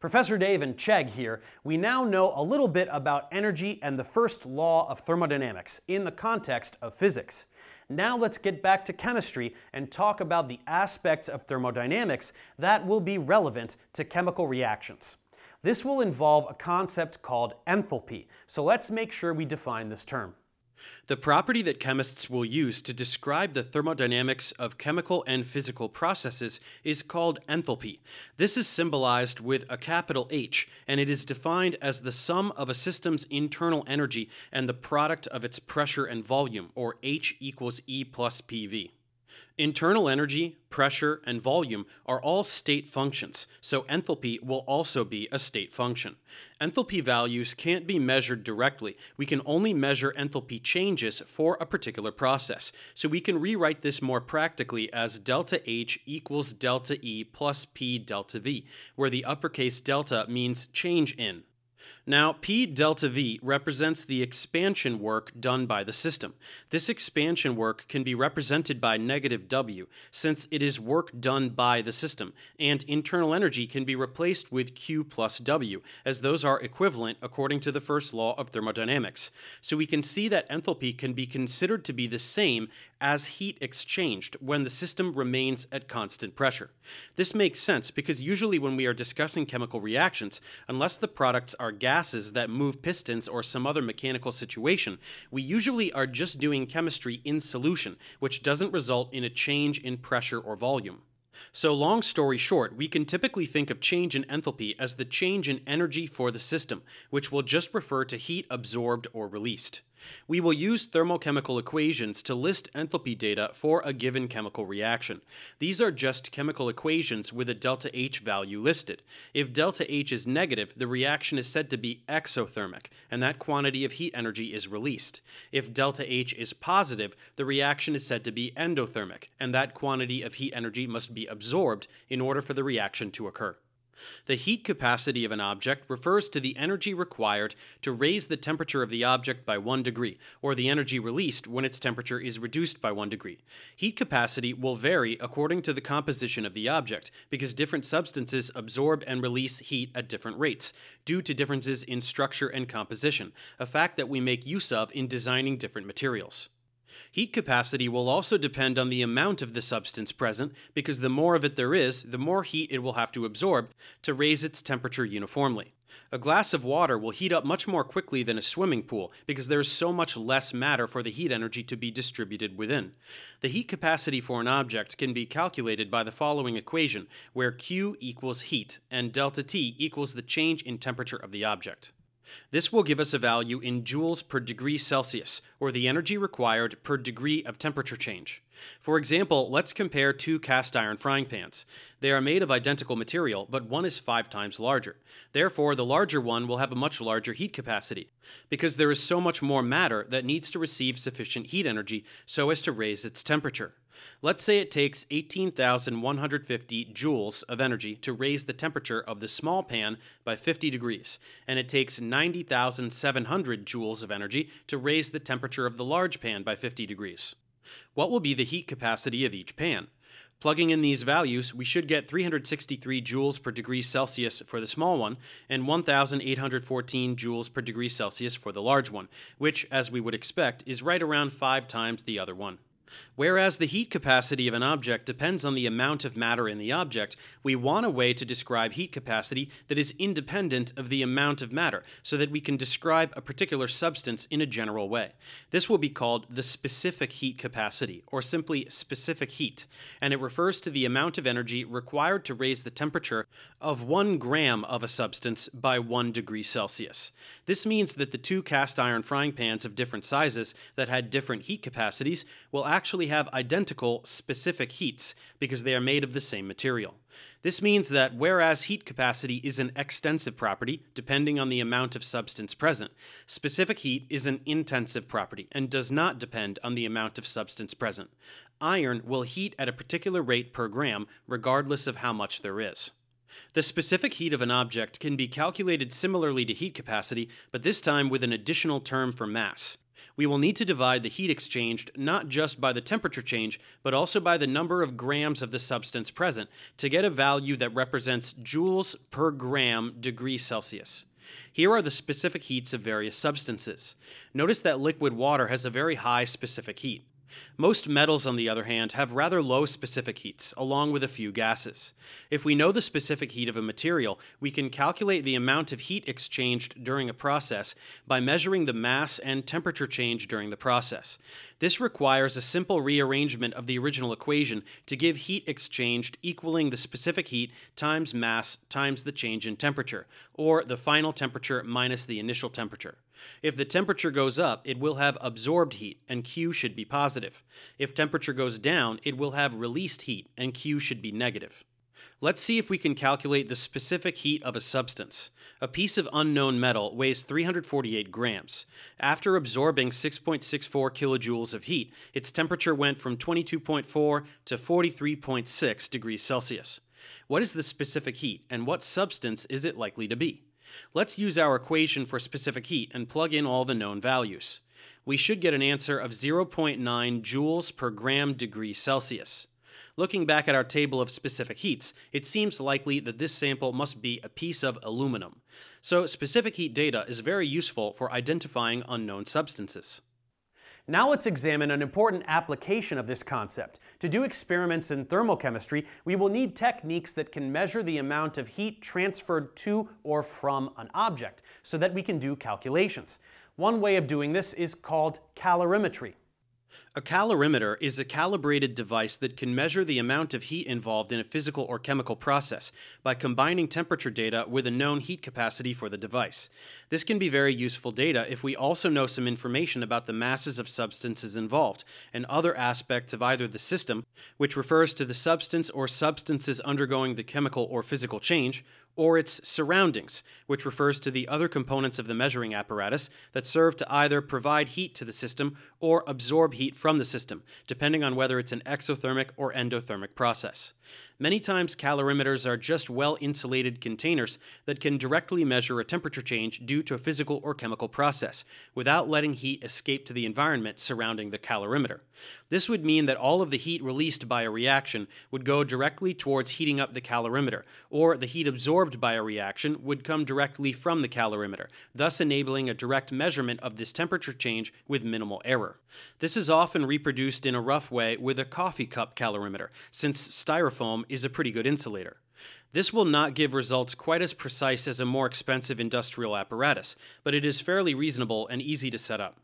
Professor Dave and Chegg here. We now know a little bit about energy and the first law of thermodynamics in the context of physics. Now let's get back to chemistry and talk about the aspects of thermodynamics that will be relevant to chemical reactions. This will involve a concept called enthalpy, so let's make sure we define this term. The property that chemists will use to describe the thermodynamics of chemical and physical processes is called enthalpy. This is symbolized with a capital H, and it is defined as the sum of a system's internal energy and the product of its pressure and volume, or H equals E plus PV. Internal energy, pressure, and volume are all state functions, so enthalpy will also be a state function. Enthalpy values can't be measured directly. We can only measure enthalpy changes for a particular process, so we can rewrite this more practically as delta H equals delta E plus P delta V, where the uppercase delta means change in. Now, P delta V represents the expansion work done by the system. This expansion work can be represented by negative W, since it is work done by the system, and internal energy can be replaced with Q plus W, as those are equivalent according to the first law of thermodynamics. So we can see that enthalpy can be considered to be the same as heat exchanged when the system remains at constant pressure. This makes sense because usually when we are discussing chemical reactions, unless the products are gases that move pistons or some other mechanical situation, we usually are just doing chemistry in solution, which doesn't result in a change in pressure or volume. So long story short, we can typically think of change in enthalpy as the change in energy for the system, which will just refer to heat absorbed or released. We will use thermochemical equations to list enthalpy data for a given chemical reaction. These are just chemical equations with a delta H value listed. If delta H is negative, the reaction is said to be exothermic, and that quantity of heat energy is released. If delta H is positive, the reaction is said to be endothermic, and that quantity of heat energy must be absorbed in order for the reaction to occur. The heat capacity of an object refers to the energy required to raise the temperature of the object by 1 degree, or the energy released when its temperature is reduced by 1 degree. Heat capacity will vary according to the composition of the object, because different substances absorb and release heat at different rates, due to differences in structure and composition, a fact that we make use of in designing different materials. Heat capacity will also depend on the amount of the substance present, because the more of it there is, the more heat it will have to absorb to raise its temperature uniformly. A glass of water will heat up much more quickly than a swimming pool because there is so much less matter for the heat energy to be distributed within. The heat capacity for an object can be calculated by the following equation, where Q equals heat and delta T equals the change in temperature of the object. This will give us a value in joules per degree Celsius, or the energy required per degree of temperature change. For example, let's compare 2 cast iron frying pans. They are made of identical material, but one is 5 times larger. Therefore, the larger one will have a much larger heat capacity, because there is so much more matter that needs to receive sufficient heat energy so as to raise its temperature. Let's say it takes 18,150 joules of energy to raise the temperature of the small pan by 50 degrees, and it takes 90,700 joules of energy to raise the temperature of the large pan by 50 degrees. What will be the heat capacity of each pan? Plugging in these values, we should get 363 joules per degree Celsius for the small one, and 1,814 joules per degree Celsius for the large one, which, as we would expect, is right around 5 times the other one. Whereas the heat capacity of an object depends on the amount of matter in the object, we want a way to describe heat capacity that is independent of the amount of matter, so that we can describe a particular substance in a general way. This will be called the specific heat capacity, or simply specific heat, and it refers to the amount of energy required to raise the temperature of 1 gram of a substance by 1 degree Celsius. This means that the 2 cast iron frying pans of different sizes that had different heat capacities will actually have identical specific heats because they are made of the same material. This means that whereas heat capacity is an extensive property depending on the amount of substance present, specific heat is an intensive property and does not depend on the amount of substance present. Iron will heat at a particular rate per gram regardless of how much there is. The specific heat of an object can be calculated similarly to heat capacity, but this time with an additional term for mass. We will need to divide the heat exchanged not just by the temperature change, but also by the number of grams of the substance present, to get a value that represents joules per gram degree Celsius. Here are the specific heats of various substances. Notice that liquid water has a very high specific heat. Most metals, on the other hand, have rather low specific heats, along with a few gases. If we know the specific heat of a material, we can calculate the amount of heat exchanged during a process by measuring the mass and temperature change during the process. This requires a simple rearrangement of the original equation to give heat exchanged equaling the specific heat times mass times the change in temperature, or the final temperature minus the initial temperature. If the temperature goes up, it will have absorbed heat, and Q should be positive. If temperature goes down, it will have released heat, and Q should be negative. Let's see if we can calculate the specific heat of a substance. A piece of unknown metal weighs 348 grams. After absorbing 6.64 kilojoules of heat, its temperature went from 22.4 to 43.6 degrees Celsius. What is the specific heat, and what substance is it likely to be? Let's use our equation for specific heat and plug in all the known values. We should get an answer of 0.9 joules per gram degree Celsius. Looking back at our table of specific heats, it seems likely that this sample must be a piece of aluminum. So specific heat data is very useful for identifying unknown substances. Now let's examine an important application of this concept. To do experiments in thermochemistry, we will need techniques that can measure the amount of heat transferred to or from an object, so that we can do calculations. One way of doing this is called calorimetry. A calorimeter is a calibrated device that can measure the amount of heat involved in a physical or chemical process by combining temperature data with a known heat capacity for the device. This can be very useful data if we also know some information about the masses of substances involved and other aspects of either the system, which refers to the substance or substances undergoing the chemical or physical change, or its surroundings, which refers to the other components of the measuring apparatus that serve to either provide heat to the system or absorb heat from the system, depending on whether it's an exothermic or endothermic process. Many times calorimeters are just well-insulated containers that can directly measure a temperature change due to a physical or chemical process, without letting heat escape to the environment surrounding the calorimeter. This would mean that all of the heat released by a reaction would go directly towards heating up the calorimeter, or the heat absorbed by a reaction would come directly from the calorimeter, thus enabling a direct measurement of this temperature change with minimal error. This is often reproduced in a rough way with a coffee cup calorimeter, since styrofoam is a pretty good insulator. This will not give results quite as precise as a more expensive industrial apparatus, but it is fairly reasonable and easy to set up.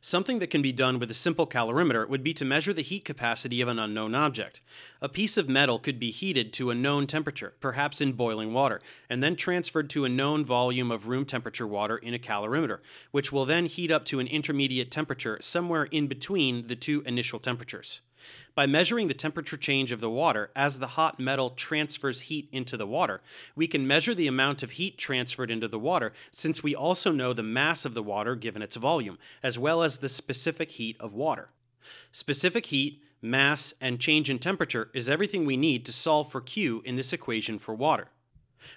Something that can be done with a simple calorimeter would be to measure the heat capacity of an unknown object. A piece of metal could be heated to a known temperature, perhaps in boiling water, and then transferred to a known volume of room temperature water in a calorimeter, which will then heat up to an intermediate temperature somewhere in between the two initial temperatures. By measuring the temperature change of the water as the hot metal transfers heat into the water, we can measure the amount of heat transferred into the water, since we also know the mass of the water given its volume, as well as the specific heat of water. Specific heat, mass, and change in temperature is everything we need to solve for Q in this equation for water.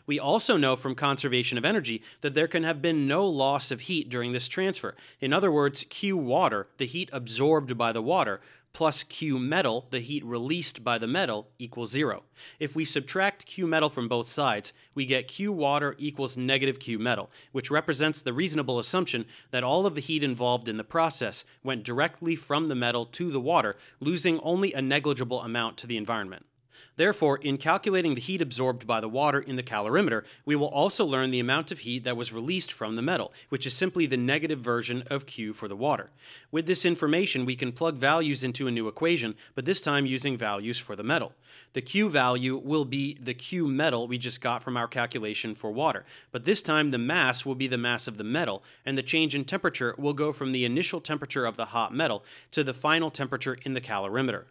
We also know from conservation of energy that there can have been no loss of heat during this transfer. In other words, Q water, the heat absorbed by the water, plus Q metal, the heat released by the metal, equals zero. If we subtract Q metal from both sides, we get Q water equals negative Q metal, which represents the reasonable assumption that all of the heat involved in the process went directly from the metal to the water, losing only a negligible amount to the environment. Therefore, in calculating the heat absorbed by the water in the calorimeter, we will also learn the amount of heat that was released from the metal, which is simply the negative version of Q for the water. With this information, we can plug values into a new equation, but this time using values for the metal. The Q value will be the Q metal we just got from our calculation for water, but this time the mass will be the mass of the metal, and the change in temperature will go from the initial temperature of the hot metal to the final temperature in the calorimeter.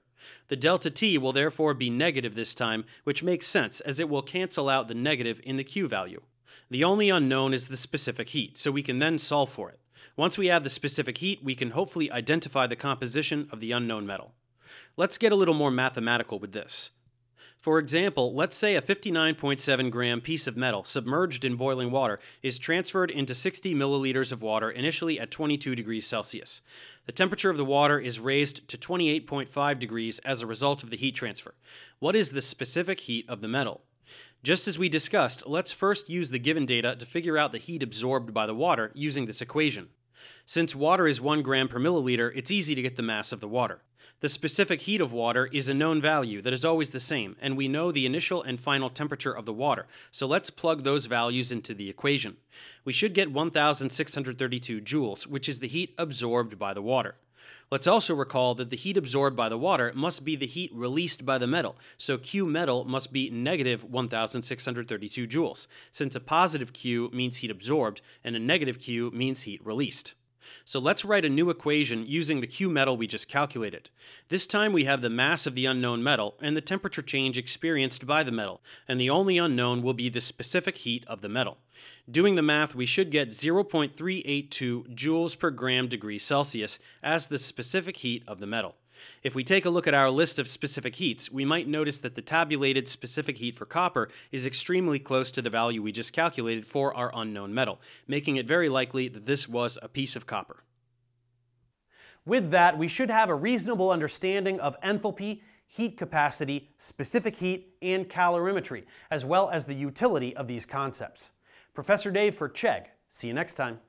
The delta T will therefore be negative this time, which makes sense as it will cancel out the negative in the Q value. The only unknown is the specific heat, so we can then solve for it. Once we have the specific heat, we can hopefully identify the composition of the unknown metal. Let's get a little more mathematical with this. For example, let's say a 59.7 gram piece of metal submerged in boiling water is transferred into 60 milliliters of water initially at 22 degrees Celsius. The temperature of the water is raised to 28.5 degrees as a result of the heat transfer. What is the specific heat of the metal? Just as we discussed, let's first use the given data to figure out the heat absorbed by the water using this equation. Since water is 1 gram per milliliter, it's easy to get the mass of the water. The specific heat of water is a known value that is always the same, and we know the initial and final temperature of the water, so let's plug those values into the equation. We should get 1,632 joules, which is the heat absorbed by the water. Let's also recall that the heat absorbed by the water must be the heat released by the metal, so Q metal must be negative 1,632 joules, since a positive Q means heat absorbed, and a negative Q means heat released. So let's write a new equation using the Q metal we just calculated. This time we have the mass of the unknown metal and the temperature change experienced by the metal, and the only unknown will be the specific heat of the metal. Doing the math, we should get 0.382 joules per gram degree Celsius as the specific heat of the metal. If we take a look at our list of specific heats, we might notice that the tabulated specific heat for copper is extremely close to the value we just calculated for our unknown metal, making it very likely that this was a piece of copper. With that, we should have a reasonable understanding of enthalpy, heat capacity, specific heat, and calorimetry, as well as the utility of these concepts. Professor Dave for Chegg. See you next time.